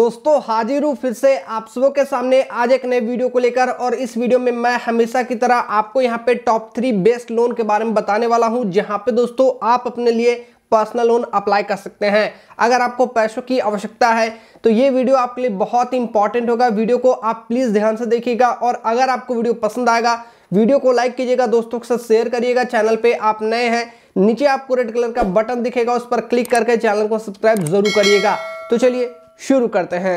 दोस्तों हाजिर हूं फिर से आप सबों के सामने आज एक नए वीडियो को लेकर। और इस वीडियो में मैं हमेशा की तरह आपको यहां पे टॉप 3 बेस्ट लोन के बारे में बताने वाला हूं, जहां पे दोस्तों आप अपने लिए पर्सनल लोन अप्लाई कर सकते हैं। अगर आपको पैसों की आवश्यकता है तो ये वीडियो आपके लिए बहुत इंपॉर्टेंट होगा। वीडियो को आप प्लीज़ ध्यान से देखिएगा और अगर आपको वीडियो पसंद आएगा वीडियो को लाइक कीजिएगा, दोस्तों के साथ शेयर करिएगा। चैनल पे आप नए हैं, नीचे आपको रेड कलर का बटन दिखेगा, उस पर क्लिक करके चैनल को सब्सक्राइब जरूर करिएगा। तो चलिए शुरू करते हैं।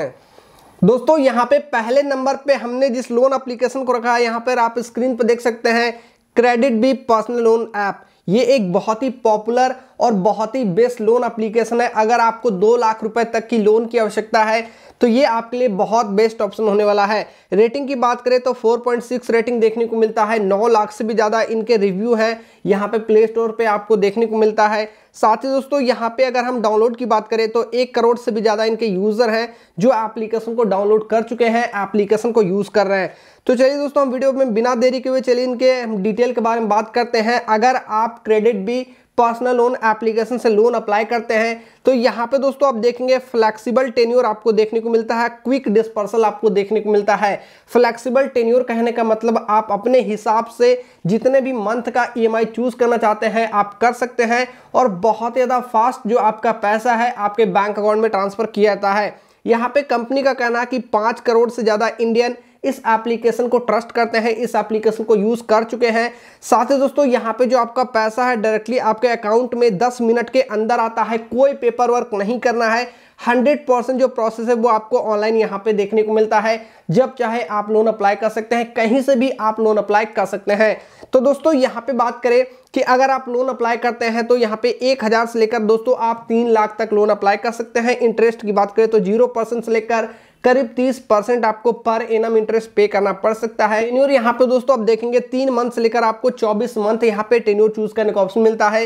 दोस्तों यहाँ पे पहले नंबर पे हमने जिस लोन एप्लीकेशन को रखा है, यहाँ पर आप स्क्रीन पर देख सकते हैं CreditBee पर्सनल लोन ऐप। ये एक बहुत ही पॉपुलर और बहुत ही बेस्ट लोन एप्लीकेशन है। अगर आपको 2 लाख रुपए तक की लोन की आवश्यकता है तो ये आपके लिए बहुत बेस्ट ऑप्शन होने वाला है। रेटिंग की बात करें तो 4.6 रेटिंग देखने को मिलता है। 9 लाख से भी ज़्यादा इनके रिव्यू हैं, यहाँ पे प्ले स्टोर पे आपको देखने को मिलता है। साथ ही दोस्तों यहाँ पे अगर हम डाउनलोड की बात करें तो 1 करोड़ से भी ज़्यादा इनके यूज़र हैं जो एप्लीकेशन को डाउनलोड कर चुके हैं, एप्लीकेशन को यूज़ कर रहे हैं। तो चलिए दोस्तों हम वीडियो में बिना देरी के हुए चलिए इनके हम डिटेल के बारे में बात करते हैं। अगर आप CreditBee पर्सनल लोन एप्लीकेशन से लोन अप्लाई करते हैं तो यहाँ पे दोस्तों आप देखेंगे फ्लेक्सिबल टेन्योर आपको देखने को मिलता है, क्विक डिस्पर्सल आपको देखने को मिलता है। फ्लेक्सिबल टेन्योर कहने का मतलब आप अपने हिसाब से जितने भी मंथ का EMI चूज करना चाहते हैं आप कर सकते हैं और बहुत ज़्यादा फास्ट जो आपका पैसा है आपके बैंक अकाउंट में ट्रांसफ़र किया जाता है। यहाँ पर कंपनी का कहना है कि 5 करोड़ से ज़्यादा इंडियन इस एप्लीकेशन को ट्रस्ट करते हैं, इस एप्लीकेशन को यूज़ कर चुके हैं। साथ ही दोस्तों यहाँ पे जो आपका पैसा है डायरेक्टली आपके अकाउंट में 10 मिनट के अंदर आता है, कोई पेपर वर्क नहीं करना है। 100% जो प्रोसेस है वो आपको ऑनलाइन यहाँ पे देखने को मिलता है। जब चाहे आप लोन अप्लाई कर सकते हैं, कहीं से भी आप लोन अप्लाई कर सकते हैं। तो दोस्तों यहाँ पे बात करें कि अगर आप लोन अप्लाई करते हैं तो यहाँ पे 1,000 से लेकर दोस्तों आप 3 लाख तक लोन अप्लाई कर सकते हैं। इंटरेस्ट की बात करें तो 0% से लेकर करीब 30% आपको पर एनम इंटरेस्ट पे करना पड़ सकता है। टेन्योर यहाँ पे दोस्तों आप देखेंगे 3 मंथ से लेकर आपको 24 मंथ यहाँ पे टेन्योर चूज करने का ऑप्शन मिलता है।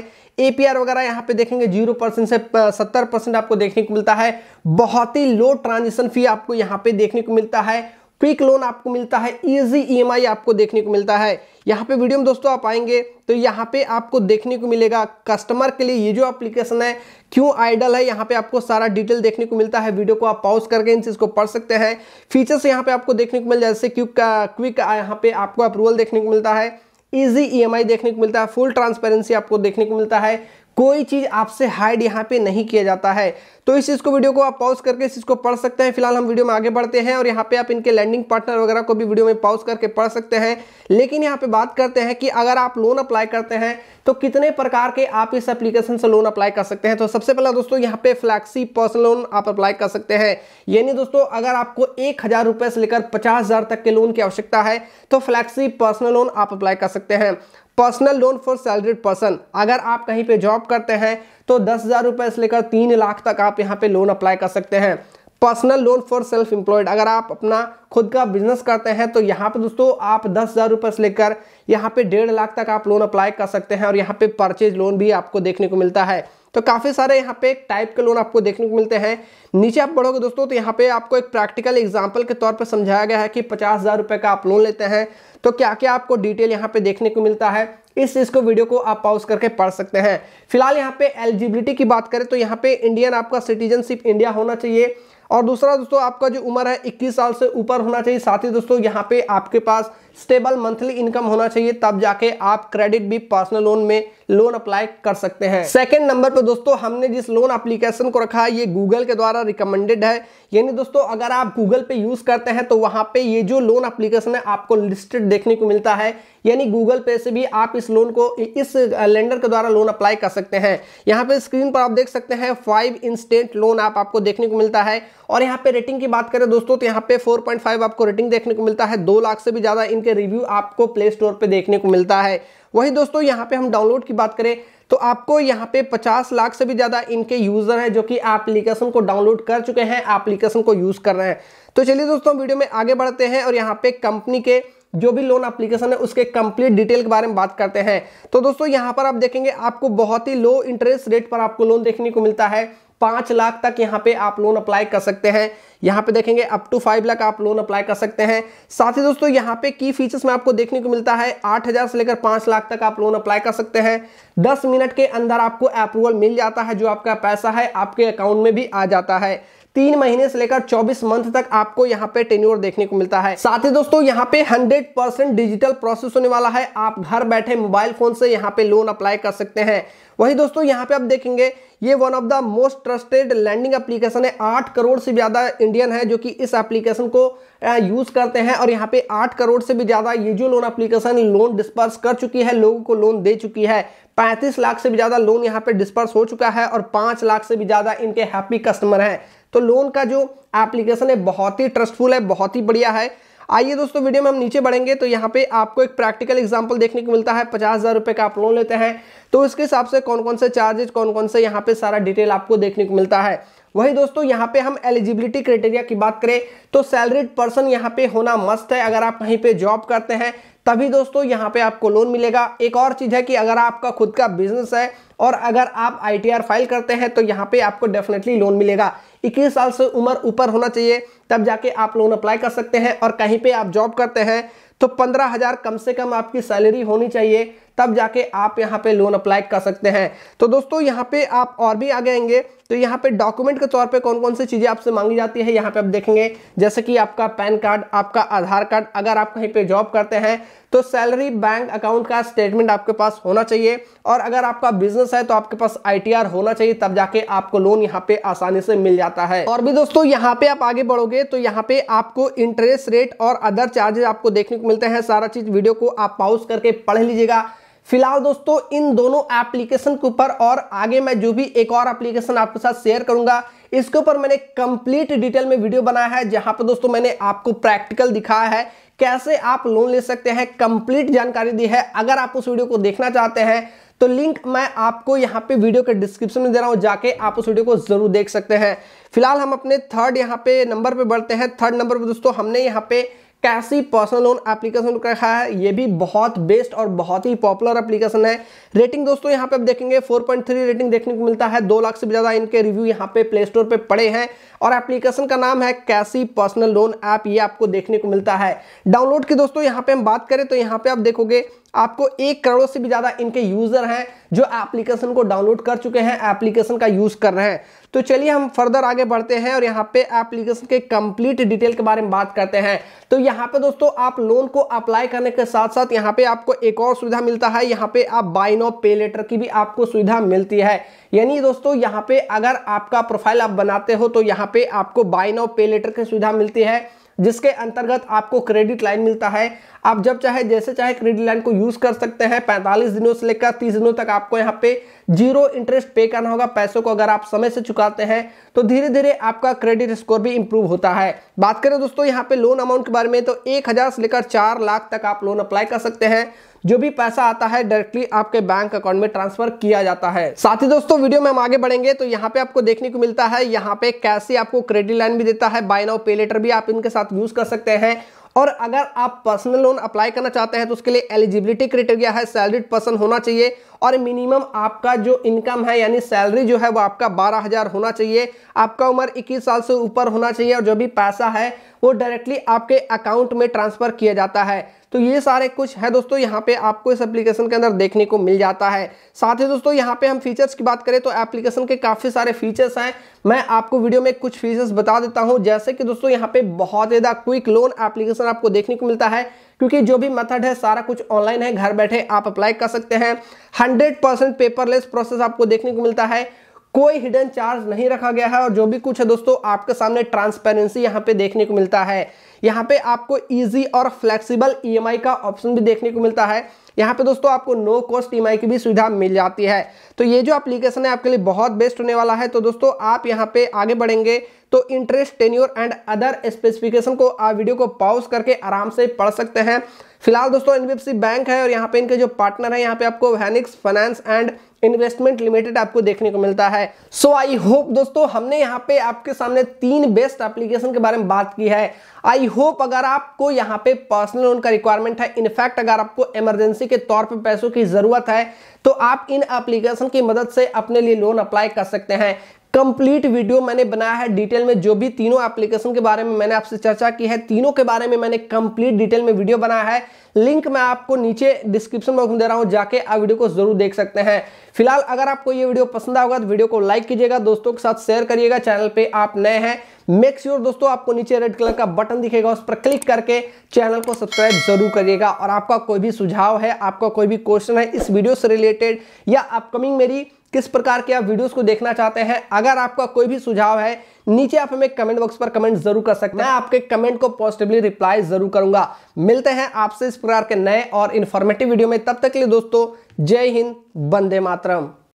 APR वगैरह यहाँ पे देखेंगे 0% से 70% आपको देखने को मिलता है। बहुत ही लो ट्रांजेक्शन फी आपको यहाँ पे देखने को मिलता है। क्विक लोन आपको मिलता है, ईजी EMI आपको देखने को मिलता है। यहाँ पे वीडियो में दोस्तों आप आएंगे तो यहाँ पे आपको देखने को मिलेगा कस्टमर के लिए ये जो एप्लीकेशन है क्यों आइडल है, यहाँ पे आपको सारा डिटेल देखने को मिलता है। वीडियो को आप पॉज करके इन चीज़ को पढ़ सकते हैं। फीचर्स यहाँ पे आपको देखने को मिल जाए जैसे क्विक यहाँ पे आपको अप्रूवल देखने को मिलता है, ईजी EMI देखने को मिलता है, फुल ट्रांसपेरेंसी आपको देखने को मिलता है, कोई चीज़ आपसे हाइड यहाँ पे नहीं किया जाता है। तो इस चीज़ को वीडियो को आप पॉज करके इस चीज़ को पढ़ सकते हैं। फिलहाल हम वीडियो में आगे बढ़ते हैं और यहाँ पे आप इनके लैंडिंग पार्टनर वगैरह को भी वीडियो में पॉज करके पढ़ सकते हैं। लेकिन यहाँ पे बात करते हैं कि अगर आप लोन अप्लाई करते हैं तो कितने प्रकार के आप इस एप्लीकेशन से लोन अप्लाई कर सकते हैं। तो सबसे पहला दोस्तों यहाँ पे फ्लैक्सी पर्सनल लोन आप अप्लाई कर सकते हैं, यानी दोस्तों अगर आपको 1,000 रुपये से लेकर 50,000 तक के लोन की आवश्यकता है तो फ्लैक्सी पर्सनल लोन आप अप्लाई कर सकते हैं। Personal loan for salaried person, अगर आप कहीं पे जॉब करते हैं तो 10,000 रुपये से लेकर 3 लाख तक आप यहाँ पे लोन अप्लाई कर सकते हैं। Personal loan for self employed, अगर आप अपना खुद का बिजनेस करते हैं तो यहाँ पे दोस्तों आप 10,000 रुपये से लेकर यहाँ पे 1.5 लाख तक आप लोन अप्लाई कर सकते हैं। और यहाँ पे परचेज लोन भी आपको देखने को मिलता है। तो काफ़ी सारे यहाँ पे टाइप के लोन आपको देखने को मिलते हैं। नीचे आप बढ़ोगे दोस्तों तो यहाँ पे आपको एक प्रैक्टिकल एग्जांपल के तौर पे समझाया गया है कि 50,000 रुपये का आप लोन लेते हैं तो क्या क्या आपको डिटेल यहाँ पे देखने को मिलता है। इस चीज़ को वीडियो को आप पॉज करके पढ़ सकते हैं। फिलहाल यहाँ पे एलिजिबिलिटी की बात करें तो यहाँ पे इंडियन आपका सिटीजनशिप इंडिया होना चाहिए और दूसरा दोस्तों आपका जो उम्र है 21 साल से ऊपर होना चाहिए। साथ ही दोस्तों यहाँ पे आपके पास स्टेबल मंथली इनकम होना चाहिए, तब जाके आप CreditBee पर्सनल लोन में लोन अप्लाई कर सकते हैं। सेकंड नंबर पर दोस्तों हमने जिस लोन एप्लीकेशन को रखा है ये गूगल के द्वारा रिकमेंडेड है, यानी दोस्तों अगर आप गूगल पे यूज़ करते हैं तो वहाँ पे ये जो लोन एप्लीकेशन है आपको लिस्टेड देखने को मिलता है, यानी गूगल पे से भी आप इस लोन को इस लेंडर के द्वारा लोन अप्लाई कर सकते हैं। यहाँ पे स्क्रीन पर आप देख सकते हैं 5 इंस्टेंट लोन आपको देखने को मिलता है। और यहाँ पे रेटिंग की बात करें दोस्तों तो यहाँ पे 4.5 आपको रेटिंग देखने को मिलता है। 2 लाख से भी ज़्यादा इनके रिव्यू आपको प्ले स्टोर पे देखने को मिलता है। वही दोस्तों यहाँ पे हम डाउनलोड की बात करें तो आपको यहाँ पे 50 लाख से भी ज़्यादा इनके यूज़र हैं जो कि एप्लीकेशन को डाउनलोड कर चुके हैं, एप्लीकेशन को यूज़ कर रहे हैं। तो चलिए दोस्तों वीडियो में आगे बढ़ते हैं और यहाँ पे कंपनी के जो भी लोन एप्लीकेशन है उसके कंप्लीट डिटेल के बारे में बात करते हैं। तो दोस्तों यहाँ पर आप देखेंगे आपको बहुत ही लो इंटरेस्ट रेट पर आपको लोन देखने को मिलता है। 5 लाख तक यहाँ पे आप लोन अप्लाई कर सकते हैं। यहाँ पे देखेंगे अप टू 5 लाख आप लोन अप्लाई कर सकते हैं। साथ ही दोस्तों यहाँ पे की फीचर्स में आपको देखने को मिलता है 8,000 से लेकर 5 लाख तक आप लोन अप्लाई कर सकते हैं। 10 मिनट के अंदर आपको अप्रूवल मिल जाता है, जो आपका पैसा है आपके अकाउंट में भी आ जाता है। 3 महीने से लेकर 24 मंथ तक आपको यहाँ पे टेन्योर देखने को मिलता है। साथ ही दोस्तों यहाँ पे 100% डिजिटल प्रोसेस होने वाला है। आप घर बैठे मोबाइल फोन से यहाँ पे लोन अप्लाई कर सकते हैं। वही दोस्तों यहाँ पे आप देखेंगे ये one of the most trusted lending application है। 8 करोड़ से ज्यादा इंडियन है जो कि इस एप्लीकेशन को यूज करते हैं और यहाँ पे 8 करोड़ से भी ज्यादा ये जो लोन एप्लीकेशन लोन डिस्पर्स कर चुकी है, लोगों को लोन दे चुकी है। 35 लाख से भी ज्यादा लोन यहाँ पे डिस्पर्स हो चुका है और 5 लाख से भी ज्यादा इनके हैप्पी कस्टमर हैं। तो लोन का जो एप्लीकेशन है बहुत ही ट्रस्टफुल है, बहुत ही बढ़िया है। आइए दोस्तों वीडियो में हम नीचे बढ़ेंगे तो यहाँ पे आपको एक प्रैक्टिकल एग्जांपल देखने को मिलता है। 50,000 रुपये का आप लोन लेते हैं तो इसके हिसाब से कौन कौन से चार्जेस, कौन कौन से यहाँ पे सारा डिटेल आपको देखने को मिलता है। वही दोस्तों यहाँ पे हम एलिजिबिलिटी क्राइटेरिया की बात करें तो सैलरीड पर्सन यहाँ पे होना मस्ट है। अगर आप कहीं पे जॉब करते हैं तभी दोस्तों यहाँ पे आपको लोन मिलेगा। एक और चीज़ है कि अगर आपका खुद का बिजनेस है और अगर आप ITR फाइल करते हैं तो यहाँ पे आपको डेफिनेटली लोन मिलेगा। 21 साल से उम्र ऊपर होना चाहिए तब जाके आप लोन अप्लाई कर सकते हैं। और कहीं पे आप जॉब करते हैं तो 15,000 कम से कम आपकी सैलरी होनी चाहिए तब जाके आप यहाँ पे लोन अप्लाई कर सकते हैं। तो दोस्तों यहाँ पे आप और भी आगे आएंगे तो यहाँ पे डॉक्यूमेंट के तौर पे कौन कौन सी चीज़ें आपसे मांगी जाती है यहाँ पे आप देखेंगे, जैसे कि आपका पैन कार्ड, आपका आधार कार्ड, अगर आप कहीं पे जॉब करते हैं तो सैलरी, बैंक अकाउंट का स्टेटमेंट आपके पास होना चाहिए। और अगर आपका बिजनेस है तो आपके पास ITR होना चाहिए तब जाके आपको लोन यहाँ पे आसानी से मिल जाता है। और भी दोस्तों यहाँ पे आप आगे बढ़ोगे तो यहाँ पे आपको इंटरेस्ट रेट और अदर चार्जेस आपको देखने को मिलते हैं। सारा चीज वीडियो को आप पॉज करके पढ़ लीजिएगा। फिलहाल दोस्तों इन दोनों एप्लीकेशन के ऊपर और आगे मैं जो भी एक और एप्लीकेशन आपके साथ शेयर करूंगा इसके ऊपर मैंने कंप्लीट डिटेल में वीडियो बनाया है, जहां पर दोस्तों मैंने आपको प्रैक्टिकल दिखाया है कैसे आप लोन ले सकते हैं, कंप्लीट जानकारी दी है। अगर आप उस वीडियो को देखना चाहते हैं तो लिंक मैं आपको यहाँ पे वीडियो के डिस्क्रिप्शन में दे रहा हूँ, जाके आप उस वीडियो को जरूर देख सकते हैं। फिलहाल हम अपने थर्ड यहाँ पे नंबर पे बढ़ते हैं। थर्ड नंबर पे दोस्तों हमने यहाँ पे कैशी पर्सनल लोन एप्लीकेशन रखा है। ये भी बहुत बेस्ट और बहुत ही पॉपुलर एप्लीकेशन है। रेटिंग दोस्तों यहाँ पे आप देखेंगे 4.3 रेटिंग देखने को मिलता है। 2 लाख से भी ज़्यादा इनके रिव्यू यहाँ पे प्ले स्टोर पे पड़े हैं। और एप्लीकेशन का नाम है कैशी पर्सनल लोन ऐप, ये आपको देखने को मिलता है। डाउनलोड की दोस्तों यहाँ पे हम बात करें तो यहाँ पे आप देखोगे आपको 1 करोड़ से भी ज़्यादा इनके यूज़र हैं जो एप्लीकेशन को डाउनलोड कर चुके हैं, एप्लीकेशन का यूज़ कर रहे हैं। तो चलिए हम फर्दर आगे बढ़ते हैं और यहाँ पे एप्लीकेशन के कंप्लीट डिटेल के बारे में बात करते हैं। तो यहाँ पे दोस्तों आप लोन को अप्लाई करने के साथ साथ यहाँ पे आपको एक और सुविधा मिलता है। यहाँ पे आप बाय नाउ पे लेटर की भी आपको सुविधा मिलती है। यानी दोस्तों यहाँ पे अगर आपका प्रोफाइल आप बनाते हो तो यहाँ पे आपको बाय नाउ पे लेटर की सुविधा मिलती है, जिसके अंतर्गत आपको क्रेडिट लाइन मिलता है। आप जब चाहे जैसे चाहे क्रेडिट लाइन को यूज़ कर सकते हैं। 45 दिनों से लेकर 30 दिनों तक आपको यहाँ पे 0 इंटरेस्ट पे करना होगा। पैसों को अगर आप समय से चुकाते हैं तो धीरे धीरे आपका क्रेडिट स्कोर भी इंप्रूव होता है। बात करें दोस्तों यहाँ पे लोन अमाउंट के बारे में तो 1,000 से लेकर 4 लाख तक आप लोन अप्लाई कर सकते हैं। जो भी पैसा आता है डायरेक्टली आपके बैंक अकाउंट में ट्रांसफर किया जाता है। साथ ही दोस्तों वीडियो में हम आगे बढ़ेंगे तो यहाँ पे आपको देखने को मिलता है यहाँ पे कैसे आपको क्रेडिट लाइन भी देता है, बाय नाउ पे लेटर भी आप इनके साथ यूज कर सकते हैं। और अगर आप पर्सनल लोन अप्लाई करना चाहते हैं तो उसके लिए एलिजिबिलिटी क्राइटेरिया है सैलरीड पर्सन होना चाहिए और मिनिमम आपका जो इनकम है यानी सैलरी जो है वो आपका 12,000 होना चाहिए। आपका उम्र 21 साल से ऊपर होना चाहिए और जो भी पैसा है वो डायरेक्टली आपके अकाउंट में ट्रांसफर किया जाता है। तो ये सारे कुछ है दोस्तों यहाँ पे आपको इस एप्लीकेशन के अंदर देखने को मिल जाता है। साथ ही दोस्तों यहाँ पे हम फीचर्स की बात करें तो एप्लीकेशन के काफ़ी सारे फीचर्स हैं। मैं आपको वीडियो में कुछ फीचर्स बता देता हूँ, जैसे कि दोस्तों यहाँ पे बहुत ज़्यादा क्विक लोन एप्लीकेशन आपको देखने को मिलता है, क्योंकि जो भी मेथड है सारा कुछ ऑनलाइन है, घर बैठे आप अप्लाई कर सकते हैं। 100% पेपरलेस प्रोसेस आपको देखने को मिलता है, कोई हिडन चार्ज नहीं रखा गया है और जो भी कुछ है दोस्तों आपके सामने ट्रांसपेरेंसी यहाँ पे देखने को मिलता है। यहाँ पे आपको इजी और फ्लेक्सिबल EMI का ऑप्शन भी देखने को मिलता है। यहाँ पे दोस्तों आपको नो कॉस्ट EMI की भी सुविधा मिल जाती है। तो ये जो एप्लीकेशन है आपके लिए बहुत बेस्ट होने वाला है। तो दोस्तों आप यहाँ पे आगे बढ़ेंगे तो interest, tenure and other specification को आप वीडियो को पॉज करके आराम से पढ़ सकते हैं। फिलहाल दोस्तों NBFC बैंक है और यहाँ पे इनके जो पार्टनर है यहाँ पे आपको वर्निक्स फाइनेंस एंड इन्वेस्टमेंट लिमिटेड आपको देखने को मिलता है। सो आई होप दोस्तों हमने यहाँ पे आपके सामने 3 बेस्ट एप्लीकेशन के बारे में बात की है। आई होप अगर आपको यहाँ पे पर्सनल लोन का रिक्वायरमेंट है, इनफैक्ट अगर आपको इमरजेंसी के तौर पे पैसों की जरूरत है तो आप इन एप्लीकेशन की मदद से अपने लिए लोन अप्लाई कर सकते हैं। कंप्लीट वीडियो मैंने बनाया है डिटेल में, जो भी तीनों एप्लीकेशन के बारे में मैंने आपसे चर्चा की है, तीनों के बारे में मैंने कंप्लीट डिटेल में वीडियो बनाया है। लिंक मैं आपको नीचे डिस्क्रिप्शन बॉक्स में दे रहा हूं, जाके आप वीडियो को जरूर देख सकते हैं। फिलहाल अगर आपको ये वीडियो पसंद आएगा तो वीडियो को लाइक कीजिएगा, दोस्तों के साथ शेयर करिएगा। चैनल पे आप नए हैं, मेक श्योर दोस्तों आपको नीचे रेड कलर का बटन दिखेगा, उस पर क्लिक करके चैनल को सब्सक्राइब जरूर करिएगा। और आपका कोई भी सुझाव है, आपका कोई भी क्वेश्चन है इस वीडियो से रिलेटेड, या अपकमिंग मेरी किस प्रकार के आप वीडियोस को देखना चाहते हैं, अगर आपका कोई भी सुझाव है नीचे आप हमें कमेंट बॉक्स पर कमेंट जरूर कर सकते हैं। मैं आपके कमेंट को पॉजिटिवली रिप्लाई जरूर करूंगा। मिलते हैं आपसे इस प्रकार के नए और इन्फॉर्मेटिव वीडियो में, तब तक के लिए दोस्तों जय हिंद, वंदे मातरम।